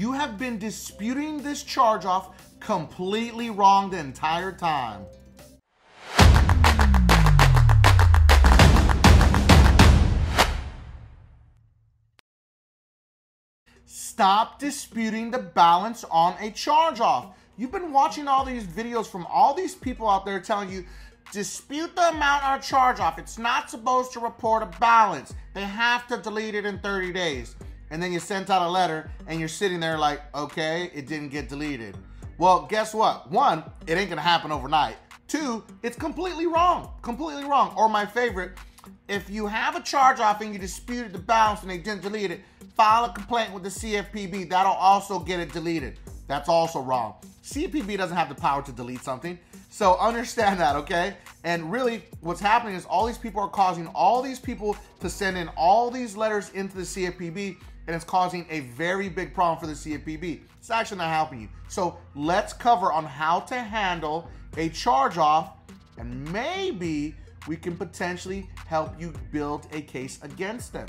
You have been disputing this charge-off completely wrong the entire time. Stop disputing the balance on a charge-off. You've been watching all these videos from all these people out there telling you, dispute the amount on a charge-off. It's not supposed to report a balance. They have to delete it in 30 days. And then you sent out a letter and you're sitting there like, okay, it didn't get deleted. Well, guess what? One, it ain't gonna happen overnight. Two, it's completely wrong, completely wrong. Or my favorite, if you have a charge-off and you disputed the balance and they didn't delete it, file a complaint with the CFPB. That'll also get it deleted. That's also wrong. CFPB doesn't have the power to delete something. So understand that, okay? And really what's happening is all these people are causing all these people to send in all these letters into the CFPB, and it's causing a very big problem for the CFPB. It's actually not helping you. So let's cover on how to handle a charge-off, and maybe we can potentially help you build a case against them.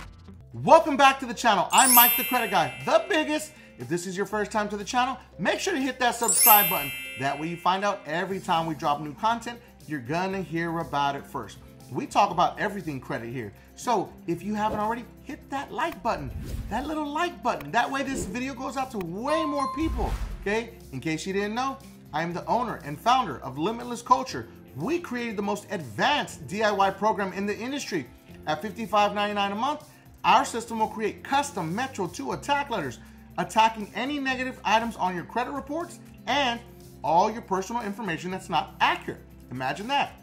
Welcome back to the channel. I'm Mike the Credit Guy, the biggest. If this is your first time to the channel, make sure to hit that subscribe button. That way you find out every time we drop new content, you're gonna hear about it first. We talk about everything credit here. So if you haven't already, hit that like button, that little like button. That way this video goes out to way more people, okay? In case you didn't know, I am the owner and founder of Limitless Culture. We created the most advanced DIY program in the industry. At $55.99 a month, our system will create custom Metro 2 attack letters, attacking any negative items on your credit reports and all your personal information that's not accurate. Imagine that.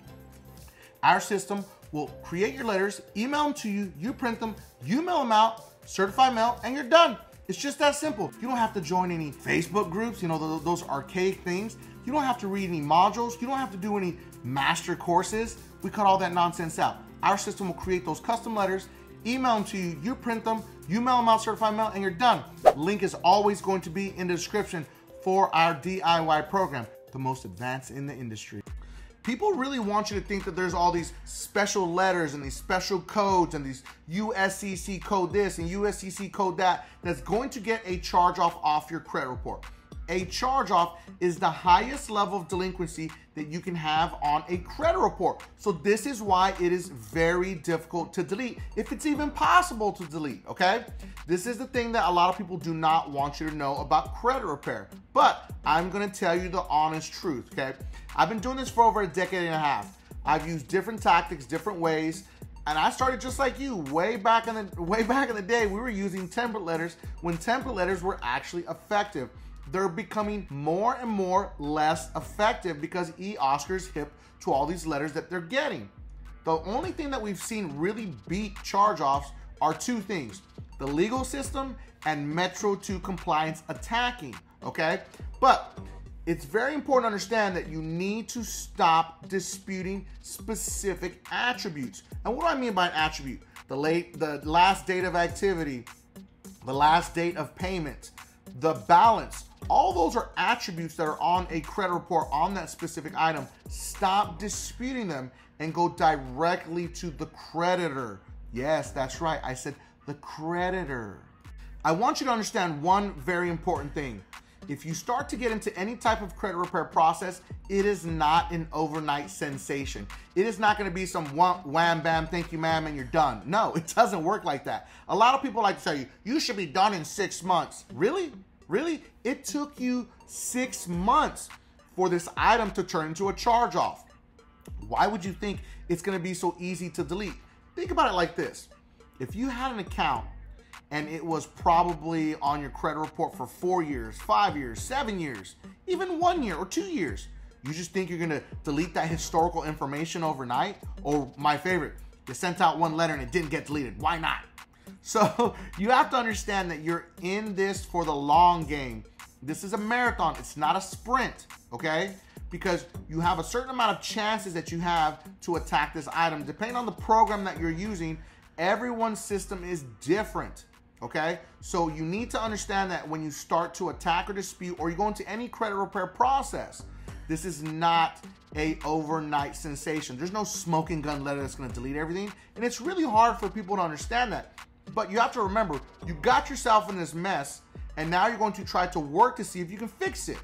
Our system will create your letters, email them to you, you print them, you mail them out, certified mail, and you're done. It's just that simple. You don't have to join any Facebook groups, you know, those archaic things. You don't have to read any modules. You don't have to do any master courses. We cut all that nonsense out. Our system will create those custom letters, email them to you, you print them, you mail them out, certified mail, and you're done. Link is always going to be in the description for our DIY program, the most advanced in the industry. People really want you to think that there's all these special letters and these special codes and these USCC code this and USCC code that that's going to get a charge-off off your credit report. A charge-off is the highest level of delinquency that you can have on a credit report. So this is why it is very difficult to delete, if it's even possible to delete, okay? This is the thing that a lot of people do not want you to know about credit repair, but I'm gonna tell you the honest truth, okay? I've been doing this for over a decade and a half. I've used different tactics, different ways, and I started just like you. Way back in the day, we were using template letters when template letters were actually effective. They're becoming more and more less effective because eOscar's hip to all these letters that they're getting. The only thing that we've seen really beat charge-offs are two things, the legal system and Metro 2 compliance attacking, okay? But it's very important to understand that you need to stop disputing specific attributes. And what do I mean by an attribute? The last date of activity, the last date of payment, the balance. All those are attributes that are on a credit report on that specific item. Stop disputing them and go directly to the creditor. Yes, that's right. I said the creditor. I want you to understand one very important thing. If you start to get into any type of credit repair process, it is not an overnight sensation. It is not gonna be some wham, bam, thank you, ma'am, and you're done. No, it doesn't work like that. A lot of people like to tell you, you should be done in 6 months. Really? Really? It took you 6 months for this item to turn into a charge-off. Why would you think it's gonna be so easy to delete? Think about it like this. If you had an account and it was probably on your credit report for 4 years, 5 years, 7 years, even 1 year or 2 years, you just think you're gonna delete that historical information overnight? Or my favorite, you sent out one letter and it didn't get deleted. Why not? So you have to understand that you're in this for the long game. This is a marathon, it's not a sprint, okay? Because you have a certain amount of chances that you have to attack this item. Depending on the program that you're using, everyone's system is different, okay? So you need to understand that when you start to attack or dispute, or you go into any credit repair process, this is not a overnight sensation. There's no smoking gun letter that's gonna delete everything. And it's really hard for people to understand that. But you have to remember, you got yourself in this mess And now you're going to try to work to see if you can fix it,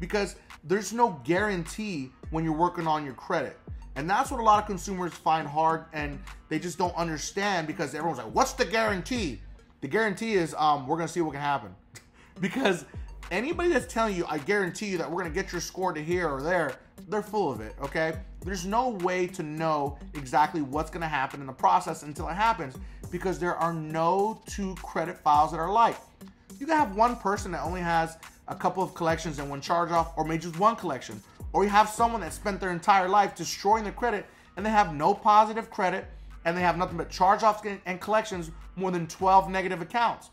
because there's no guarantee when you're working on your credit. And that's what a lot of consumers find hard, and they just don't understand, because everyone's like, what's the guarantee? The guarantee is we're gonna see what can happen. Because anybody that's telling you, I guarantee you that we're gonna get your score to here or there, they're full of it, okay? There's no way to know exactly what's gonna happen in the process until it happens, because there are no two credit files that are alike. You can have one person that only has a couple of collections and one charge off, or maybe just one collection. Or you have someone that spent their entire life destroying their credit, and they have no positive credit, and they have nothing but charge-offs and collections, more than 12 negative accounts.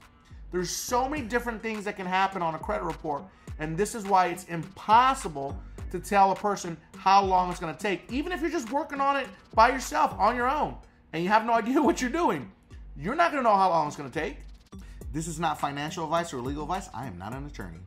There's so many different things that can happen on a credit report, and this is why it's impossible to tell a person how long it's gonna take, even if you're just working on it by yourself, on your own, and you have no idea what you're doing. You're not gonna know how long it's gonna take. This is not financial advice or legal advice. I am not an attorney.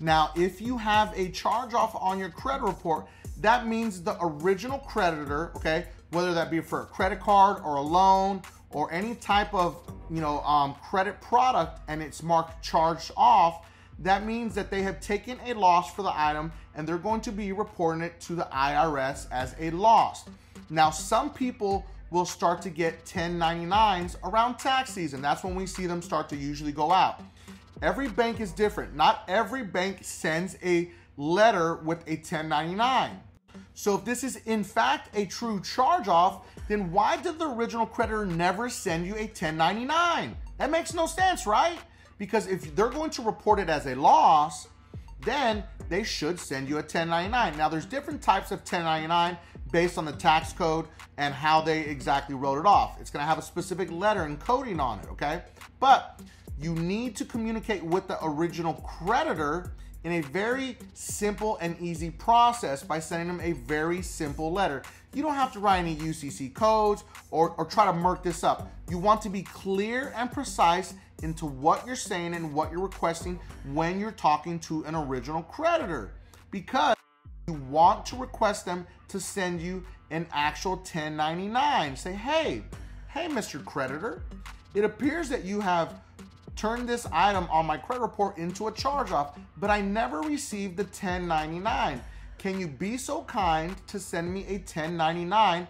Now, if you have a charge-off on your credit report, that means the original creditor, okay, whether that be for a credit card or a loan or any type of, you know, credit product, and it's marked charged off, that means that they have taken a loss for the item, and they're going to be reporting it to the IRS as a loss. Now, some people will start to get 1099s around tax season. That's when we see them start to usually go out. Every bank is different. Not every bank sends a letter with a 1099. So if this is in fact a true charge-off, then why did the original creditor never send you a 1099? That makes no sense, right? Because if they're going to report it as a loss, then they should send you a 1099. Now, there's different types of 1099 based on the tax code and how they exactly wrote it off. It's gonna have a specific letter and coding on it, okay? But you need to communicate with the original creditor in a very simple and easy process by sending them a very simple letter. You don't have to write any UCC codes or try to murk this up. You want to be clear and precise into what you're saying and what you're requesting when you're talking to an original creditor, because you want to request them to send you an actual 1099. Say, hey, Mr. Creditor, it appears that you have turned this item on my credit report into a charge-off, but I never received the 1099. Can you be so kind to send me a 1099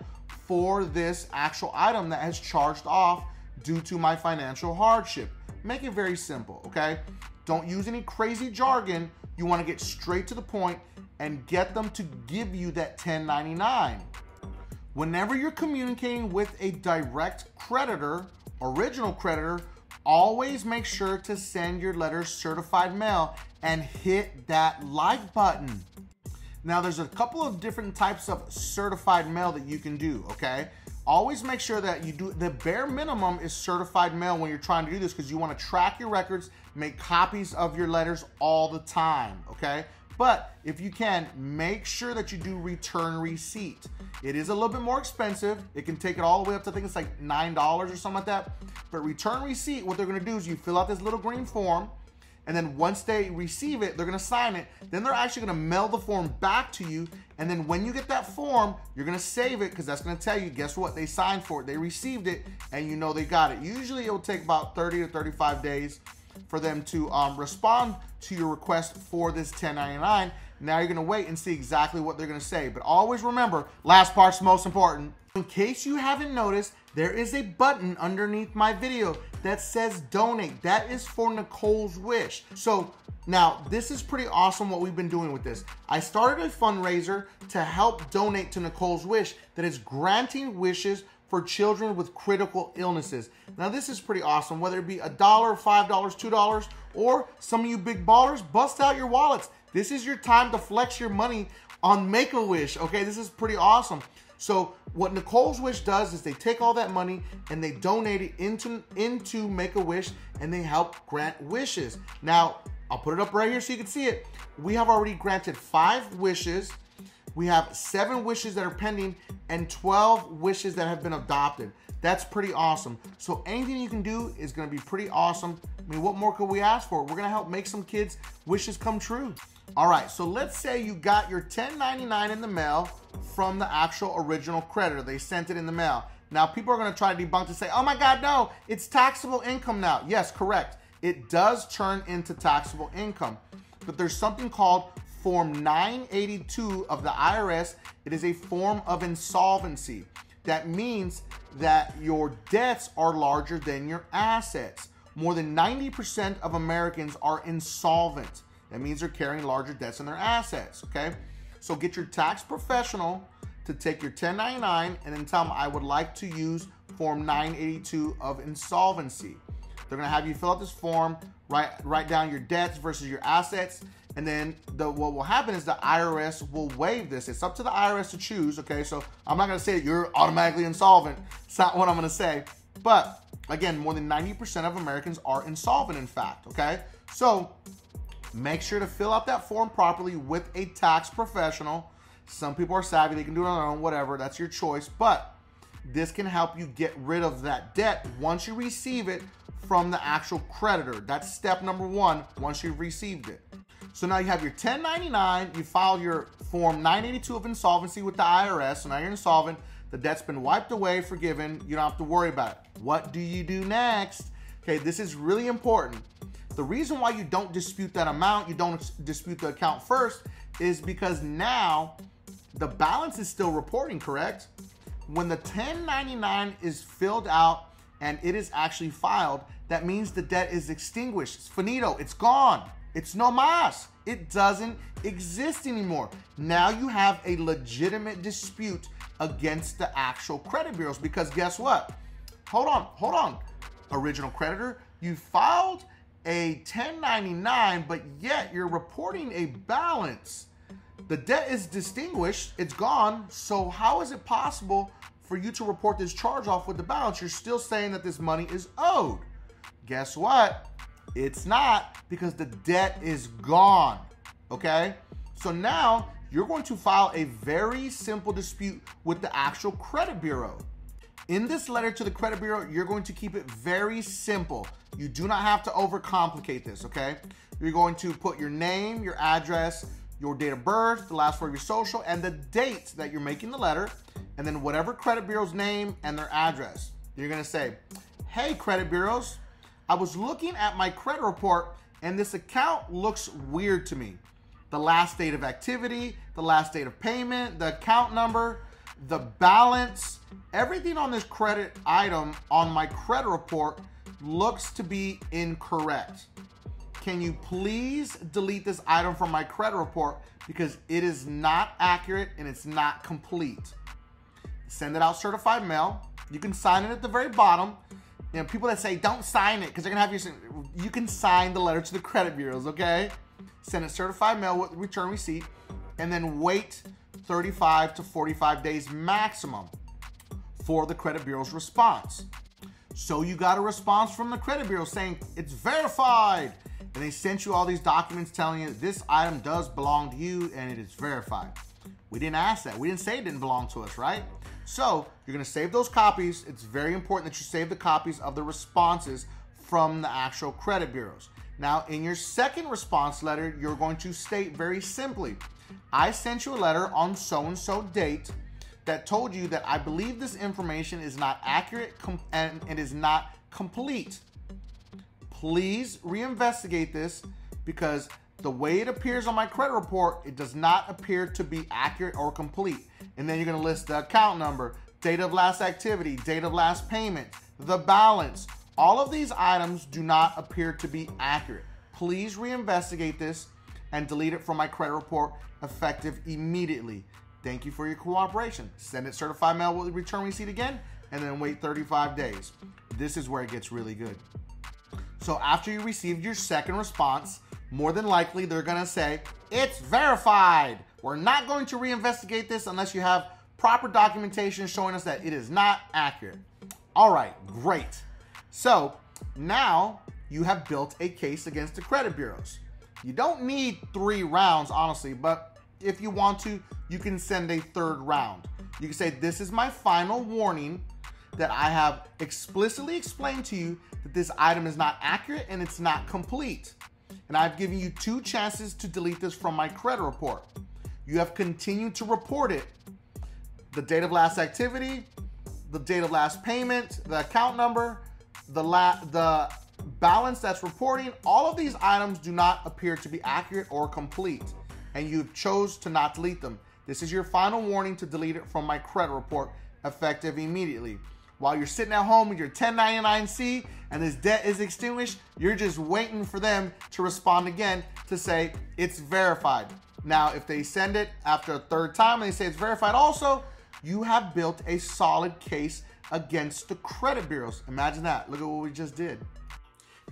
for this actual item that has charged off due to my financial hardship? Make it very simple, okay? Don't use any crazy jargon. You wanna get straight to the point and get them to give you that 1099. Whenever you're communicating with a direct creditor, original creditor, always make sure to send your letter certified mail and hit that like button. Now, there's a couple of different types of certified mail that you can do, okay? Always make sure that you do, the bare minimum is certified mail when you're trying to do this, because you want to track your records, make copies of your letters all the time, okay? But if you can, make sure that you do return receipt. It is a little bit more expensive. It can take it all the way up to, I think it's like $9 or something like that. But return receipt, what they're gonna do is you fill out this little green form, and then once they receive it, they're gonna sign it. Then they're actually gonna mail the form back to you. And then when you get that form, you're gonna save it, because that's gonna tell you, guess what? They signed for it, they received it, and you know they got it. Usually it'll take about 30 to 35 days for them to respond to your request for this 1099. Now you're gonna wait and see exactly what they're gonna say. But always remember, last part's most important. In case you haven't noticed, there is a button underneath my video that says donate. That is for Nicole's Wish. So now this is pretty awesome what we've been doing with this. I started a fundraiser to help donate to Nicole's Wish that is granting wishes for children with critical illnesses. Now this is pretty awesome, whether it be $1, $5, $2, or some of you big ballers, bust out your wallets. This is your time to flex your money on Make-A-Wish, okay? This is pretty awesome. So what Nicole's Wish does is they take all that money and they donate it into Make-A-Wish, and they help grant wishes. Now, I'll put it up right here so you can see it. We have already granted 5 wishes. We have 7 wishes that are pending and 12 wishes that have been adopted. That's pretty awesome. So anything you can do is gonna be pretty awesome. I mean, what more could we ask for? We're gonna help make some kids' wishes come true. All right, so let's say you got your 1099 in the mail from the actual original creditor. They sent it in the mail. Now, people are gonna try to debunk to say, oh my God, no, it's taxable income now. Yes, correct. it does turn into taxable income. But there's something called Form 982 of the IRS. It is a form of insolvency. That means that your debts are larger than your assets. More than 90% of Americans are insolvent. That means they're carrying larger debts than their assets, okay? So get your tax professional to take your 1099 and then tell them, I would like to use Form 982 of insolvency. They're gonna have you fill out this form, write down your debts versus your assets, and then what will happen is the IRS will waive this. It's up to the IRS to choose, okay? So I'm not gonna say that you're automatically insolvent. It's not what I'm gonna say. But again, more than 90% of Americans are insolvent, in fact, okay? So make sure to fill out that form properly with a tax professional. Some people are savvy, they can do it on their own, whatever, that's your choice. But this can help you get rid of that debt once you receive it from the actual creditor. That's step number one, once you've received it. So now you have your 1099, you file your Form 982 of insolvency with the IRS, so now you're insolvent, the debt's been wiped away, forgiven, you don't have to worry about it. What do you do next? Okay, this is really important. The reason why you don't dispute that amount, you don't dispute the account first, is because now the balance is still reporting, correct? When the 1099 is filled out and it is actually filed, that means the debt is extinguished. It's finito, it's gone, it's no mas. It doesn't exist anymore. Now you have a legitimate dispute against the actual credit bureaus, because guess what? Hold on, original creditor, you filed a 1099, but yet you're reporting a balance. The debt is extinguished, it's gone, so how is it possible for you to report this charge off with the balance? You're still saying that this money is owed. Guess what? It's not, because the debt is gone, okay? So now you're going to file a very simple dispute with the actual credit bureau. In this letter to the credit bureau, you're going to keep it very simple. You do not have to overcomplicate this, okay? You're going to put your name, your address, your date of birth, the last four of your social, and the date that you're making the letter, and then whatever credit bureau's name and their address. You're gonna say, hey credit bureaus, I was looking at my credit report and this account looks weird to me. The last date of activity, the last date of payment, the account number, the balance, everything on this credit item on my credit report looks to be incorrect. Can you please delete this item from my credit report because it is not accurate and it's not complete? Send it out certified mail. You can sign it at the very bottom. You know, people that say don't sign it because they're gonna have you can sign the letter to the credit bureaus, okay? Send it certified mail with return receipt and then wait 35 to 45 days maximum for the credit bureau's response. So you got a response from the credit bureau saying it's verified. And they sent you all these documents telling you this item does belong to you and it is verified. We didn't ask that. We didn't say it didn't belong to us, right? So you're gonna save those copies. It's very important that you save the copies of the responses from the actual credit bureaus. Now, in your second response letter, you're going to state very simply, I sent you a letter on so-and-so date that told you that I believe this information is not accurate and it is not complete. Please reinvestigate this because the way it appears on my credit report, it does not appear to be accurate or complete. And then you're gonna list the account number, date of last activity, date of last payment, the balance. All of these items do not appear to be accurate. Please reinvestigate this and delete it from my credit report effective immediately. Thank you for your cooperation. Send it certified mail with return receipt again, and then wait 35 days. This is where it gets really good. So after you received your second response, more than likely they're gonna say, it's verified. We're not going to reinvestigate this unless you have proper documentation showing us that it is not accurate. All right, great. So now you have built a case against the credit bureaus. You don't need three rounds, honestly, but if you want to, you can send a third round. You can say, this is my final warning that I have explicitly explained to you that this item is not accurate and it's not complete. And I've given you two chances to delete this from my credit report. You have continued to report it. The date of last activity, the date of last payment, the account number, the balance balance that's reporting, all of these items do not appear to be accurate or complete, and you've chose to not delete them. This is your final warning to delete it from my credit report, effective immediately. While you're sitting at home with your 1099C and this debt is extinguished, you're just waiting for them to respond again to say it's verified. Now, if they send it after a third time and they say it's verified also, you have built a solid case against the credit bureaus. Imagine that. Look at what we just did.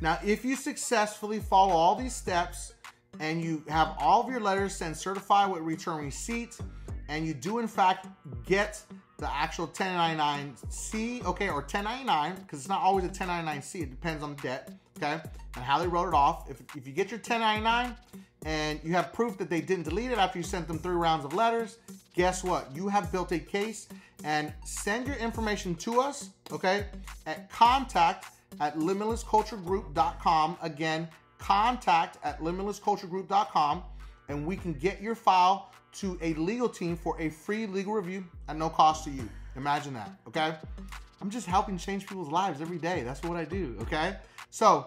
Now, if you successfully follow all these steps and you have all of your letters sent certified with return receipt, and you do in fact get the actual 1099C, okay, or 1099, because it's not always a 1099C, it depends on the debt, okay, and how they wrote it off. If you get your 1099 and you have proof that they didn't delete it after you sent them 3 rounds of letters, guess what? You have built a case. And send your information to us, okay, at contact@limitlessculturegroup.com. Again, contact@limitlessculturegroup.com, and we can get your file to a legal team for a free legal review at no cost to you. Imagine that, okay? I'm just helping change people's lives every day. That's what I do, okay? So,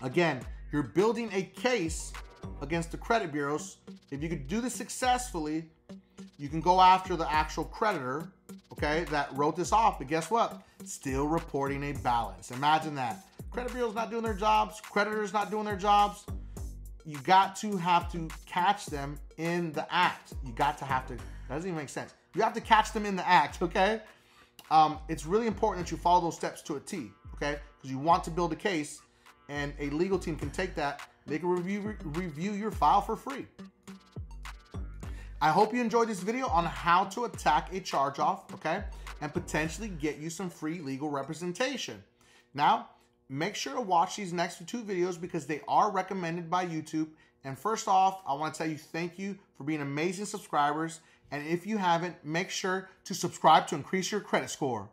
again, you're building a case against the credit bureaus. If you could do this successfully, you can go after the actual creditor, okay, that wrote this off, but guess what? Still reporting a balance. Imagine that. Credit bureau's not doing their jobs, creditors not doing their jobs. You got to have to catch them in the act. You got to have to, that doesn't even make sense. You have to catch them in the act, okay? It's really important that you follow those steps to a T, okay? Because you want to build a case and a legal team can take that. They can review your file for free. I hope you enjoyed this video on how to attack a charge-off, okay? And potentially get you some free legal representation. Now, make sure to watch these next 2 videos because they are recommended by YouTube. And first off, I want to tell you thank you for being amazing subscribers. And if you haven't, make sure to subscribe to increase your credit score.